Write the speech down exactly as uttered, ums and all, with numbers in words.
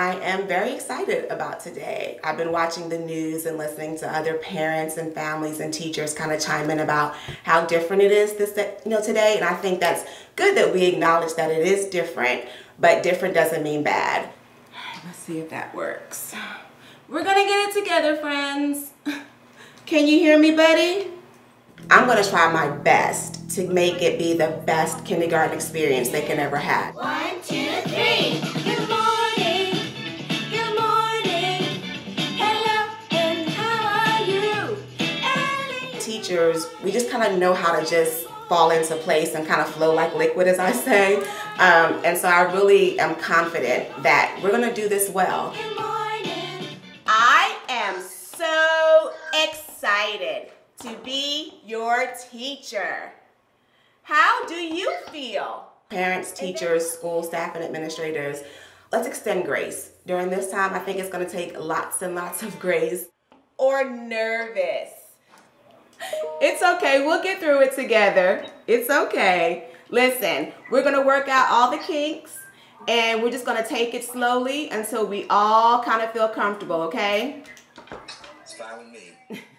I am very excited about today. I've been watching the news and listening to other parents and families and teachers kind of chime in about how different it is this, you know, today. And I think that's good that we acknowledge that it is different, but different doesn't mean bad. Let's see if that works. We're gonna get it together, friends. Can you hear me, buddy? I'm gonna try my best to make it be the best kindergarten experience they can ever have. One, two, three. Good morning. Good morning. Hello, and how are you? Ellie. Teachers, we just kind of know how to just fall into place and kind of flow like liquid, as I say. Um, and so I really am confident that we're gonna do this well. Good morning. I am so excited to be your teacher. How do you feel? Parents, teachers, school staff, and administrators, let's extend grace. During this time, I think it's gonna take lots and lots of grace. Or nervous. It's okay, we'll get through it together. It's okay. Listen, we're gonna work out all the kinks, and we're just gonna take it slowly until we all kind of feel comfortable, okay? It's fine with me.